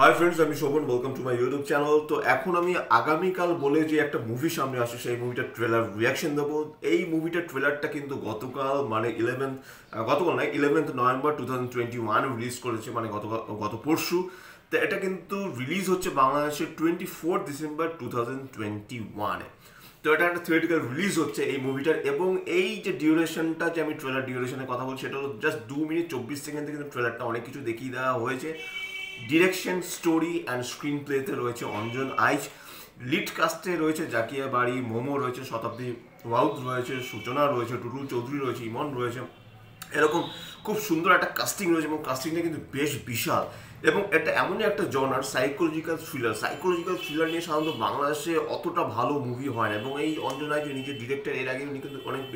हाय friends আমি Sovan welcome to my YouTube channel. तो এখন আমি আগামীকাল বলে যে একটা মুভি সামনে আসে সেই মুভিটার ট্রেলার রিঅ্যাকশন দেব। এই মুভিটার ট্রেলারটা কিন্তু গতকাল মানে 11th November 2021 রিলিজ করেছে, মানে গত পরশু। তো এটা কিন্তু রিলিজ হচ্ছে বাংলাদেশে 24 December 2021 এ। তো এটা একটা থিয়েট্রিক্যাল রিলিজ হচ্ছে এই মুভিটার, এবং এই যে ডিউরেশনটা যে আমি ট্রেলার ডিউরেশনের কথা বলছি সেটা হলো জাস্ট 2 মিনিট 24 সেকেন্ডে কিন্তু ট্রেলারটা অনেক কিছু দেখিয়ে দেওয়া হয়েছে। Direction story and screenplay ते रही है अंजन आईच, लिड कास्टे रही है जाकिया बाड़ी मोमो रही है, शताब्दी वाउद रही है, सूचना रही है, टुटुल चौधरी रही है, इमन रही है, एरकम खूब सुंदर एक कास्टिंग रही है। और कास्टिंगटा किन्तु बेश विशाल एवं एटा एमन एक जॉनर साइकोलॉजिकल थ्रिलर निये साधारणत बांग्लादेशे अतटा भालो मुभि हय ना। और एई अंजन आईच निजे डिरेक्टर, एर आगे उनि किन्तु अनेक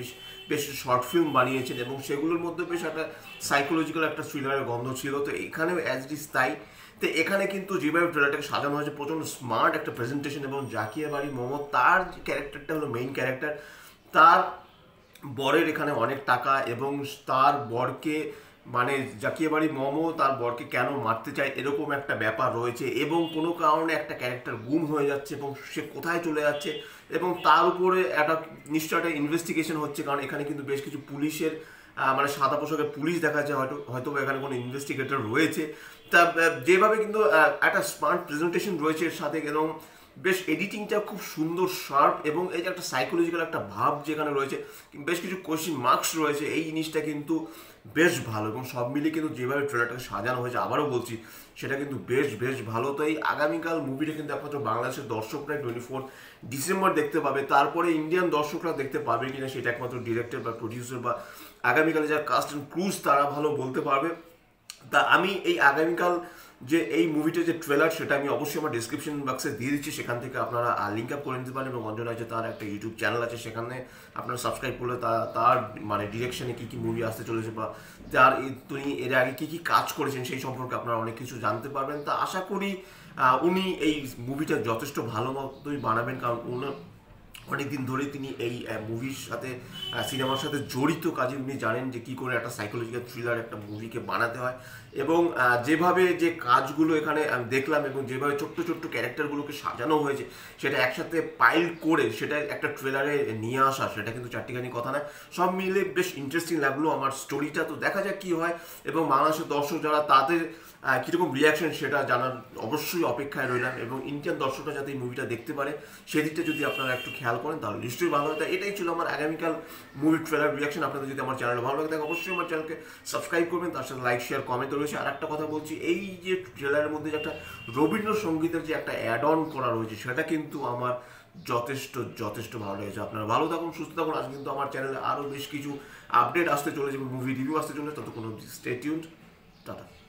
বেশ শর্ট ফিল্ম বানিয়েছেন এবং সেগুলোর মধ্যে বেশ একটা সাইকোলজিক্যাল একটা থ্রিলারের গন্ধ ছিল। তো এখানেও অ্যাজ ইট ইজ তাই। তো এখানে কিন্তু যেভাবে ট্রেলারটাকে সাজানো হয়েছে প্রচণ্ড স্মার্ট একটা প্রেজেন্টেশন, এবং জাকিয়া বারি মোমো তার যে ক্যারেক্টারটা হলো মেইন ক্যারেক্টার, তার বরের এখানে অনেক টাকা এবং তার বরকে মানে জাকিয়া বারি মোমো তার বরকে কেন মারতে চায় এরকম একটা ব্যাপার রয়েছে, এবং কোনো কারণে একটা ক্যারেক্টার গুম হয়ে যাচ্ছে এবং সে কোথায় চলে যাচ্ছে এবং তার উপরে একটা নিশ্চয় একটা ইনভেস্টিগেশন হচ্ছে, কারণ এখানে কিন্তু বেশ কিছু পুলিশের মানে সাদা পোশাকের পুলিশ দেখা যায়, হয়তো এখানে কোনো ইনভেস্টিগেটর রয়েছে। তা যেভাবে কিন্তু একটা স্মার্ট প্রেজেন্টেশন রয়েছে এর সাথে, এবং বেশ এডিটিংটা খুব সুন্দর শার্প, এবং এই যে একটা সাইকোলজিক্যাল একটা ভাব যেখানে রয়েছে, বেশ কিছু কোয়েশ্চেন মার্কস রয়েছে, এই জিনিসটা কিন্তু বেশ ভালো। এবং সব মিলিয়ে কিন্তু যেভাবে ট্রেলারটাকে সাজানো হয়েছে আবারও বলছি সেটা কিন্তু বেশ ভালো। তো এই আগামীকাল মুভিটা কিন্তু একমাত্র বাংলাদেশের দর্শকরা 24 December দেখতে পাবে, তারপরে ইন্ডিয়ান দর্শকরা দেখতে পাবে কিনা সেটা একমাত্র ডিরেক্টর বা প্রডিউসার বা আগামীকালে যারা কাস্ট অ্যান্ড ক্রুজ তারা ভালো বলতে পারবে। তা আমি এই আগামীকাল যে এই মুভিটার যে ট্রেলার সেটা আমি অবশ্যই আমার ডিসক্রিপশন বক্সে দিয়ে দিচ্ছি, সেখান থেকে আপনারা লিঙ্ক আপ করে নিতে পারেন। এবং অঞ্জন আইচ তার একটা ইউটিউব চ্যানেল আছে, সেখানে আপনারা সাবস্ক্রাইব করলে তার মানে ডিরেকশনে কী কী মুভি আসতে চলেছে বা তার তিনি এর আগে কী কী কাজ করেছেন সেই সম্পর্কে আপনারা অনেক কিছু জানতে পারবেন। তা আশা করি উনি এই মুভিটা যথেষ্ট ভালো মতোই বানাবেন, কারণ অনেক দিন ধরে তিনি এই মুভির সাথে সিনেমার সাথে জড়িত, কাজে উনি জানেন যে কী করে একটা সাইকোলজিক্যাল থ্রিলার একটা মুভিকে বানাতে হয়। এবং যেভাবে যে কাজগুলো এখানে আমি দেখলাম এবং যেভাবে ছোট্ট ক্যারেক্টারগুলোকে সাজানো হয়েছে সেটা একসাথে পাইল করে সেটা একটা ট্রেলারে নিয়ে আসা সেটা কিন্তু চারটিখানি কথা না। সব মিলে বেশ ইন্টারেস্টিং লাগলো আমার স্টোরিটা। তো দেখা যাক কী হয়, এবং বাংলাদেশের দর্শক যারা তাদের কীরকম রিয়াকশন সেটা জানার অবশ্যই অপেক্ষায় রইলাম, এবং ইন্ডিয়ান দর্শকরা যাতে এই মুভিটা দেখতে পারে সেদিকটা যদি আপনারা একটু খেয়াল করেন তাহলে নিশ্চয়ই ভালো হয়। তাই এটাই ছিল আমার আগামীকাল মুভি ট্রেলার রিয়াকশন। আপনাদের যদি আমার চ্যানেল ভালো লাগে থাকে অবশ্যই আমার চ্যানেলকে সাবস্ক্রাইব করবেন, তার সাথে লাইক শেয়ার কমেন্ট রয়েছে। আর একটা কথা বলছি, এই যে ট্রেলারের মধ্যে যে একটা রবীন্দ্রসঙ্গীতের যে একটা অ্যাড অন করা রয়েছে সেটা কিন্তু আমার যথেষ্ট ভালো লেগেছে। আপনারা ভালো থাকুন, সুস্থ থাকুন। আজ কিন্তু আমার চ্যানেলে আরও বেশ কিছু আপডেট আসতে চলেছে, মুভি রিভিউ আসতে চলেছে। ততক্ষণ স্টে টিউনড, টাটা।